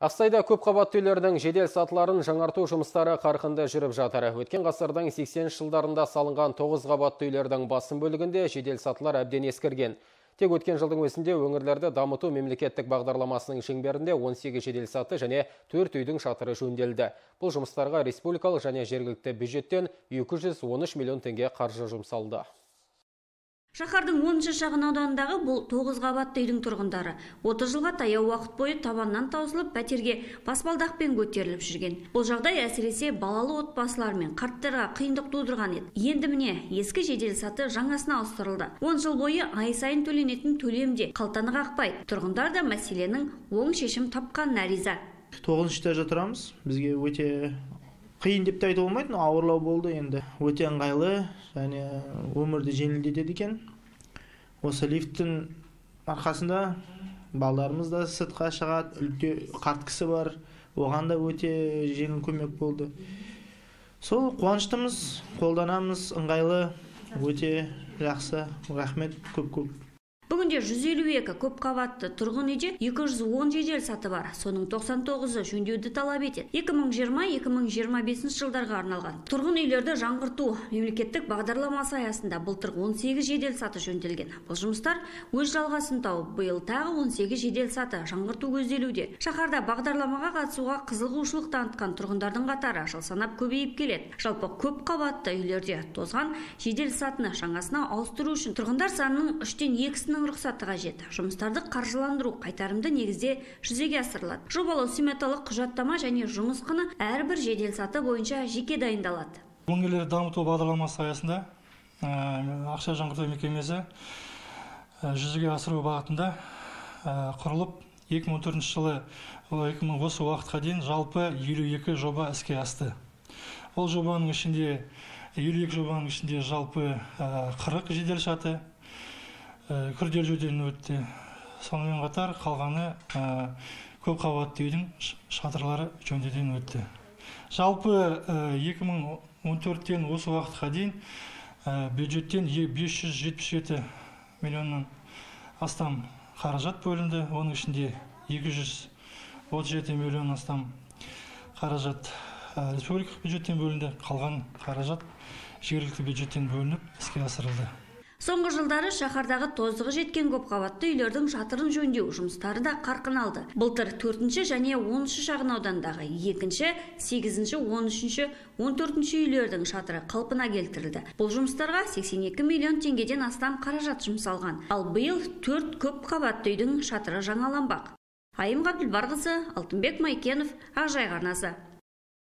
Ақсайда көпқабатты үйлердің жедел сатыларын жаңарту жұмыстары қарқынды жүріп жатыр. Өткен ғасырдың 80 жылдарында салынған 9 қабатты үйлердің басым бөлігінде жедел сатылар әбден ескірген. Тек өткен жылдың өзінде өңірлерді дамыту мемлекеттік бағдарламасының шеңберінде 18 жедел саты және 4 үйдің шатыры жөнделді. Бұл жұмыстарға республикалық және жергілікті бюджеттен 213 миллион теңге қаржы жұмсалды. Шахардың 10-шы шағын ауданындағы бұл 9 қабатты үйдің тұрғындары 30 жылға таяу уақыт бойы табаннан таусылып пәтерге баспалдақпен көтеріліп жүрген. Бұл жағдай әсіресе балалы отбасылар мен қарттарға қиындық тудырған еді. Енді міне ескі жедел саты жаңасына ауыстырылды. 10 жыл бойы ай сайын төленетін төлем де қалтаны қақпай. Тұрғындар да мәселенің оң шешім тапқанына риза. 9-шы этажда тұрамыз. Бізге өте қиын деп те айту болмайды, ауырлау болды енді. Өте ыңғайлы, және өмірді жеңілдетеді екен. Осы лифттің арқасында балдарымыз да сыртқа шығады, үлкен қарт кісі бар, оған да өте жеңіл көмек болды. Сол қуаныштымыз, қолданамыз, ыңғайлы, өте жақсы. Рахмет көп-көп. Бүгінде 152 көпқабатты тұрғын үйде 210 жедел саты бар. Соның 99-ы жөндеуді талап етеді. 2020-2025 жылдарға арналған тұрғын үйлерді жаңғырту мемлекеттік бағдарламасы аясында былтыр 18 жедел саты жөнделген. Бұл жұмыстар өз жалғасын тауып, биыл тағы 18 жедел саты жаңғырту көзделуде. Шаһарда бағдарламаға қатысуға қызығушылық танытқан тұрғындардың қатары жыл санап көбейіп келеді. Жалпы көпқабатты үйлерде тозған жедел сатыны жаңасына ауыстыру үшін тұрғындар санының 3-2-сінің рұқсаты қажет. Жұмыстарды қаржыландыру қайтарымды негізде жүзеге асырылады. Жобалау сметалық құжаттама және жұмыс құны әрбір жедел саты бойынша жеке дайындалады. Өңірлерді дамыту бағдарламасы аясында ақша жаңғырту мекемесі жүзеге асыру бағытында құрылып 2014 жылы осы уақытқа дейін жалпы 52 жоба іске асты. Ол жобаның ішінде 52 жобаның ішінде жалпы 40 жедел саты күрделі жөндеуден өтті. Сонымен қатар қалғаны көпқабатты үйдің шатырлары жөндеуден өтті. Жалпы 2014-тен осы уақытқа дейін бюджеттен 577 миллионнан астам қаражат бөлінді. Оның ішінде 237 миллион астам қаражат республикалық бюджеттен бөлінді. Қалған қаражат жергілікті бюджеттен бөлініп іске асырылды. Соңғы жылдары шаһардағы тозығы жеткен көпқабатты үйлердің шатырын жөндеу жұмыстары да қарқын алды. Былтыр 4-ші және 10-ші шағын аудандағы 2-ші, 8-ші, 13-ші, 14-ші үйлердің шатыры қалпына келтірілді. Бұл жұмыстарға 82 миллион теңгеден астам қаражат жұмсалған. Ал биыл 4 көпқабатты үйдің шатыры жаңаланбақ. Айым Ғабдылбарқызы, Алтынбек Майкенов, Ақжайық арнасы.